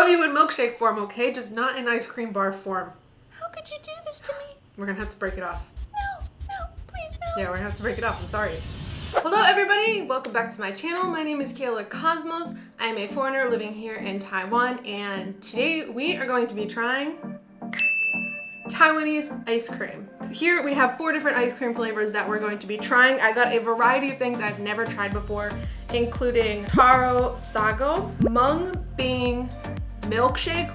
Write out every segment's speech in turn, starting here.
Love you in milkshake form, okay? Just not in ice cream bar form. How could you do this to me? We're gonna have to break it off. No, no, please no. Yeah, we're gonna have to break it off. I'm sorry. Hello everybody, welcome back to my channel. My name is Kayla Cosmos. I am a foreigner living here in Taiwan, and today we are going to be trying Taiwanese ice cream. Here we have 4 different ice cream flavors that we're going to be trying. I got a variety of things I've never tried before, including taro sago, mung bean milkshake,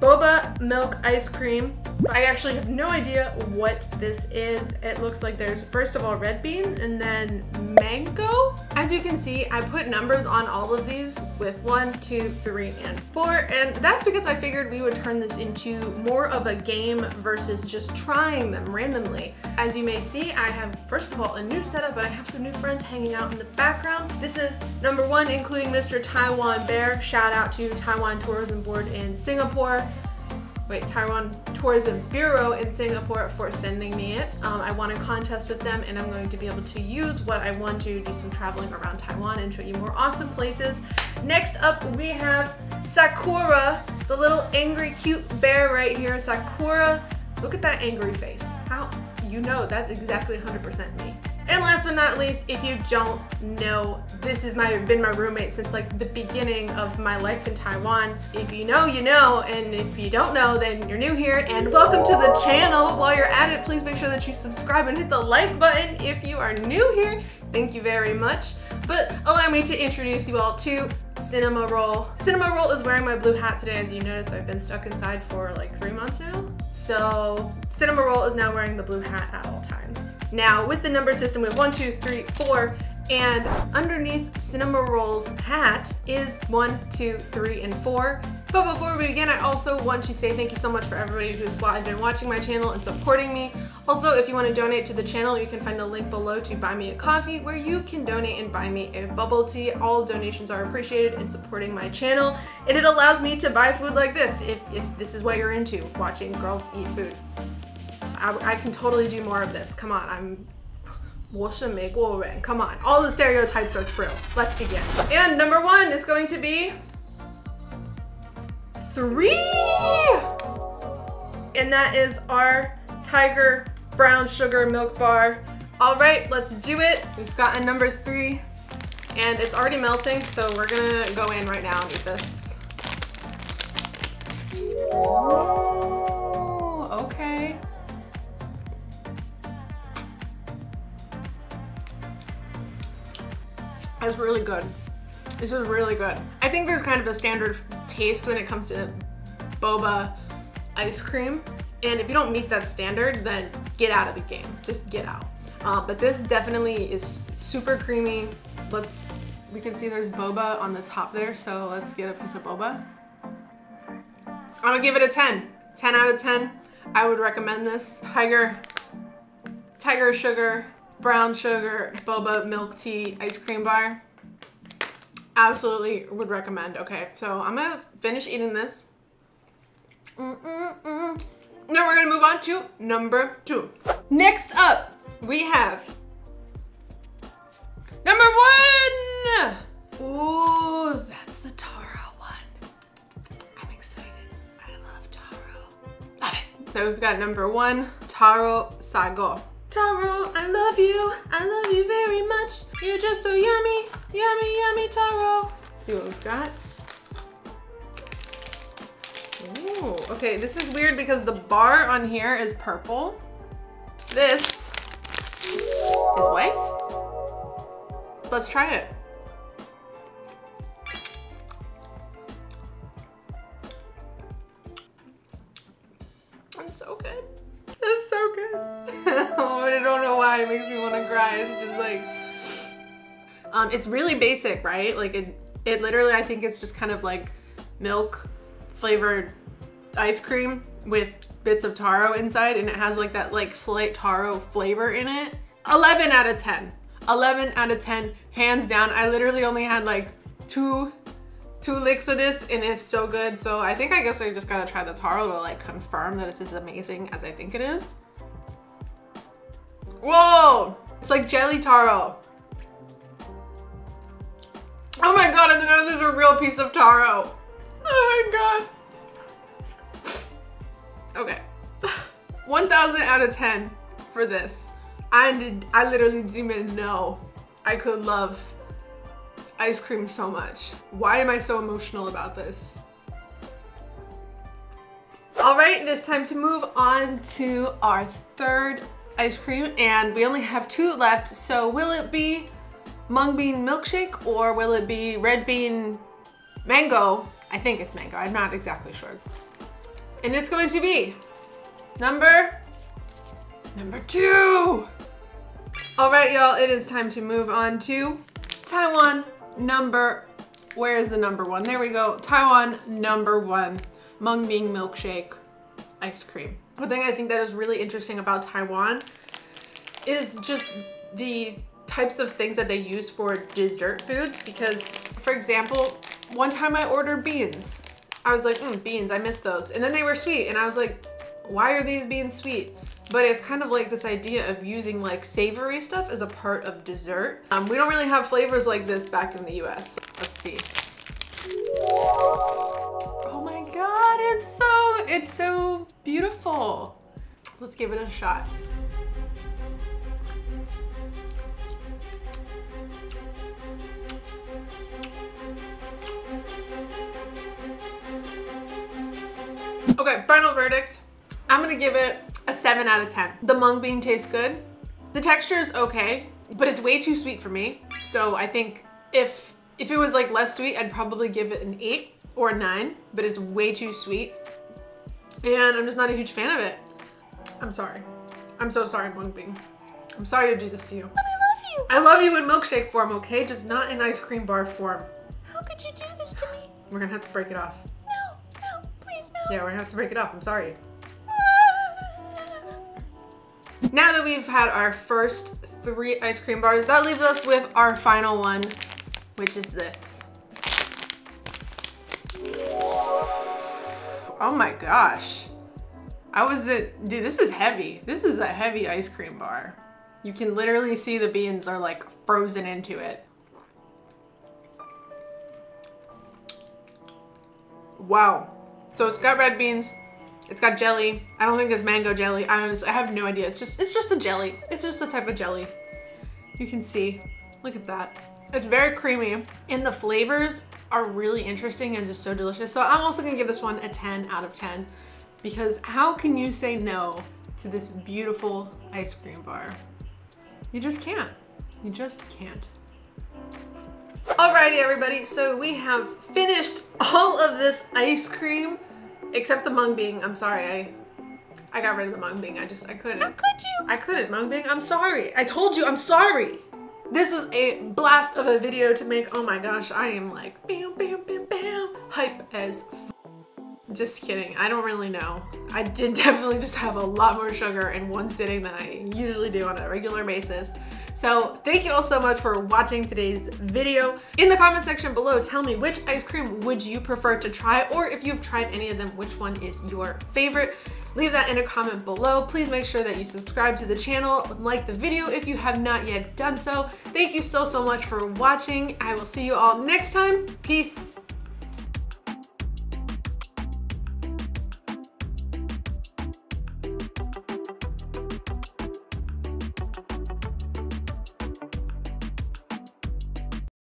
boba milk ice cream. I actually have no idea what this is. It looks like there's, first of all, red beans and then mango. As you can see, I put numbers on all of these with 1, 2, 3, and 4. And that's because I figured we would turn this into more of a game versus just trying them randomly. As you may see, I have, first of all, a new setup, but I have some new friends hanging out in the background. This is number 1, including Mr. Taiwan Bear. Shout out to Taiwan Tourism Board in Singapore. Wait, Taiwan Tourism Bureau in Singapore for sending me it. I won a contest with them, and I'm going to be able to use what I won to do some traveling around Taiwan and show you more awesome places. Next up, we have Sakura, the little angry cute bear right here. Sakura, look at that angry face. How? You know, that's exactly 100% me. And last but not least, if you don't know, this has been my roommate since like the beginning of my life in Taiwan. If you know, you know, and if you don't know, then you're new here. And welcome to the channel. While you're at it, please make sure that you subscribe and hit the like button if you are new here. Thank you very much. But allow me to introduce you all to Cinnamoroll. Cinnamoroll is wearing my blue hat today. As you notice, I've been stuck inside for like 3 months now. So Cinnamoroll is now wearing the blue hat at all times. Now, with the number system, we have 1, 2, 3, 4, and underneath Cinnamoroll's hat is 1, 2, 3, and 4. But before we begin, I also want to say thank you so much for everybody who's been watching my channel and supporting me. Also, if you want to donate to the channel, you can find a link below to buy me a coffee where you can donate and buy me a bubble tea. All donations are appreciated in supporting my channel, and it allows me to buy food like this if this is what you're into, watching girls eat food. I can totally do more of this. Come on, come on. All the stereotypes are true. Let's begin. And number 1 is going to be 3. And that is our Tiger brown sugar milk bar. All right, let's do it. We've got a number 3 and it's already melting. So we're gonna go in right now and eat this. Ooh, okay. It's really good. This is really good. I think there's kind of a standard taste when it comes to boba ice cream. And if you don't meet that standard, then get out of the game. Just get out. But this definitely is super creamy. We can see there's boba on the top there. So let's get a piece of boba. I'm gonna give it a 10. 10 out of 10. I would recommend this. Tiger sugar. Brown sugar boba milk tea ice cream bar, absolutely would recommend. Okay, so I'm gonna finish eating this. Now we're gonna move on to number 2. Next up we have number 1. Ooh, that's the taro one. I'm excited. I love taro. Love it. So we've got number 1, taro sago. Taro, I love you very much. You're just so yummy, yummy, yummy, taro. Let's see what we've got. Ooh, okay, this is weird because the bar on here is purple. This is white. Let's try it. That's so good. That's so good. Oh, I don't know why it makes me want to cry. It's just like, it's really basic, right? Like it literally, I think it's just kind of like milk flavored ice cream with bits of taro inside, and it has like that like slight taro flavor in it. 11 out of 10. 11 out of 10, hands down. I literally only had like two licks of this and it's so good. So I guess I just gotta try the taro to like confirm that it's as amazing as I think it is. Whoa, it's like jelly taro. Oh my God, I didn't know this was a real piece of taro. Oh my god. Okay. 1,000 out of 10 for this. I literally didn't even know I could love ice cream so much. Why am I so emotional about this? All right, it is time to move on to our third ice cream, and we only have two left. So will it be mung bean milkshake or will it be red bean mango? I think it's mango, I'm not exactly sure. And it's going to be number two. All right, y'all, it is time to move on to Taiwan number, where is the number one? There we go, Taiwan number one, mung bean milkshake ice cream. One thing I think that is really interesting about Taiwan is just the types of things that they use for dessert foods, because, for example, one time I ordered beans. I was like, beans, I miss those. And then they were sweet, and I was like, why are these beans sweet? But it's kind of like this idea of using like savory stuff as a part of dessert. We don't really have flavors like this back in the US. Let's see. Oh my God, it's so beautiful. Let's give it a shot. Okay, final verdict. I'm gonna give it a 7 out of 10. The mung bean tastes good. The texture is okay, but it's way too sweet for me. So I think if it was like less sweet, I'd probably give it an 8 or a 9, but it's way too sweet. And I'm just not a huge fan of it. I'm sorry. I'm so sorry, mung bean. I'm sorry to do this to you. But I love you. I love you in milkshake form, okay? Just not in ice cream bar form. How could you do this to me? We're gonna have to break it off. No, please no. Yeah, we're gonna have to break it off, I'm sorry. Now that we've had our first three ice cream bars, that leaves us with our final one, which is this. Oh my gosh. Dude, this is heavy. This is a heavy ice cream bar. You can literally see the beans are like frozen into it. Wow. So it's got red beans. It's got jelly. I don't think it's mango jelly. I have no idea. It's just a jelly. It's just a type of jelly. You can see, look at that. It's very creamy and the flavors are really interesting and just so delicious. So I'm also gonna give this one a 10 out of 10 because how can you say no to this beautiful ice cream bar? You just can't. You just can't. Alrighty, everybody. So we have finished all of this ice cream. Except the mung bean. I'm sorry. I got rid of the mung bean. I couldn't. How could you? I couldn't, mung bean. I'm sorry. I told you, I'm sorry. This was a blast of a video to make. Oh my gosh, I am like bam, bam, bam, bam. Hype as f. Just kidding. I don't really know. I did definitely just have a lot more sugar in one sitting than I usually do on a regular basis. So thank you all so much for watching today's video. In the comment section below, tell me which ice cream would you prefer to try, or if you've tried any of them, which one is your favorite? Leave that in a comment below. Please make sure that you subscribe to the channel and like the video if you have not yet done so. Thank you so much for watching. I will see you all next time. Peace.